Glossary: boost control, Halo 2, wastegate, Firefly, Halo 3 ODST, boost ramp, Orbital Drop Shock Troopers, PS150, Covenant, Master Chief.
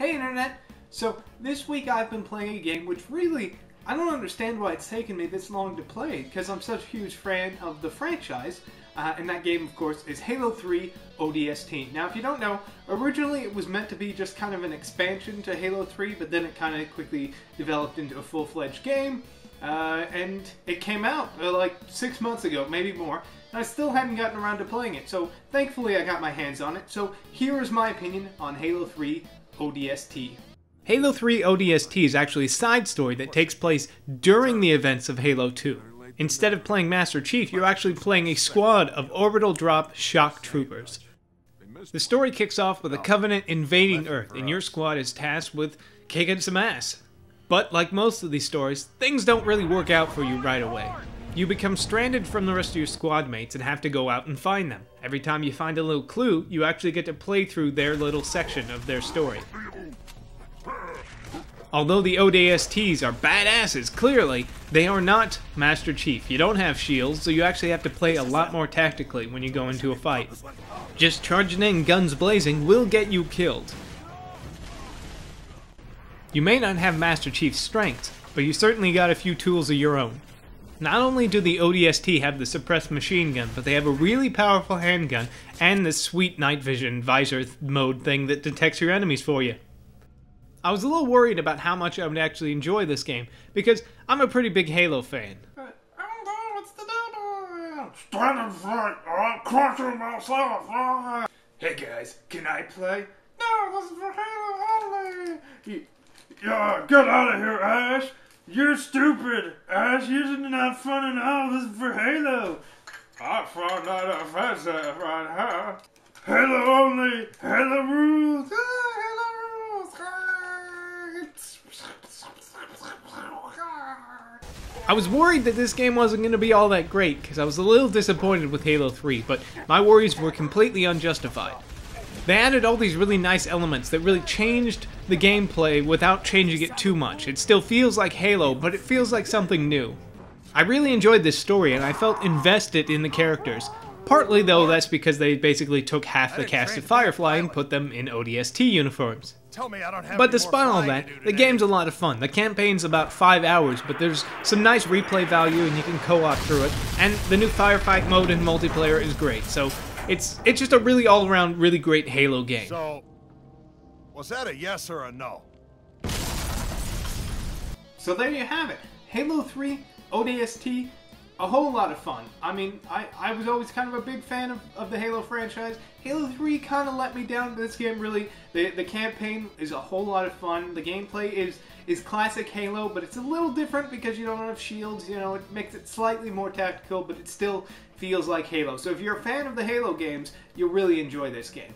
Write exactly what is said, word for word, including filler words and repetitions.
Hey internet! So this week I've been playing a game which really, I don't understand why it's taken me this long to play, because I'm such a huge fan of the franchise, uh, and that game of course is Halo three O D S T. Now if you don't know, originally it was meant to be just kind of an expansion to Halo three, but then it kind of quickly developed into a full-fledged game, uh, and it came out uh, like six months ago, maybe more. I still haven't gotten around to playing it, so thankfully I got my hands on it. So here is my opinion on Halo three O D S T. Halo three O D S T is actually a side story that takes place during the events of Halo two. Instead of playing Master Chief, you're actually playing a squad of Orbital Drop Shock Troopers. The story kicks off with the Covenant invading Earth, and your squad is tasked with kicking some ass. But like most of these stories, things don't really work out for you right away. You become stranded from the rest of your squad mates and have to go out and find them. Every time you find a little clue, you actually get to play through their little section of their story. Although the O D S Ts are badasses, clearly, they are not Master Chief. You don't have shields, so you actually have to play a lot more tactically when you go into a fight. Just charging in guns blazing will get you killed. You may not have Master Chief's strengths, but you certainly got a few tools of your own. Not only do the O D S T have the suppressed machine gun, but they have a really powerful handgun and this sweet night vision visor mode thing that detects your enemies for you. I was a little worried about how much I would actually enjoy this game, because I'm a pretty big Halo fan. Hey guys, can I play? No, this is for Halo only! Yeah, get out of here, Ash! You're stupid, Ash. You're not fun at all. This is for Halo. I found out offensive right here. Halo only. Halo rules. Ah, Halo rules. I was worried that this game wasn't going to be all that great because I was a little disappointed with Halo three, but my worries were completely unjustified. They added all these really nice elements that really changed the gameplay without changing it too much. It still feels like Halo, but it feels like something new. I really enjoyed this story and I felt invested in the characters. Partly though, that's because they basically took half the cast of Firefly and put them in O D S T uniforms. But despite all that, the game's a lot of fun. The campaign's about five hours, but there's some nice replay value and you can co-op through it. And the new firefight mode in multiplayer is great, so It's it's just a really all-around, really great Halo game. So, was that a yes or a no? So there you have it. Halo three O D S T, a whole lot of fun. I mean, I, I was always kind of a big fan of, of the Halo franchise. Halo three kind of let me down, but this game really, the, the campaign is a whole lot of fun. The gameplay is, is classic Halo, but it's a little different because you don't have shields. You know, it makes it slightly more tactical, but it still feels like Halo. So if you're a fan of the Halo games, you'll really enjoy this game.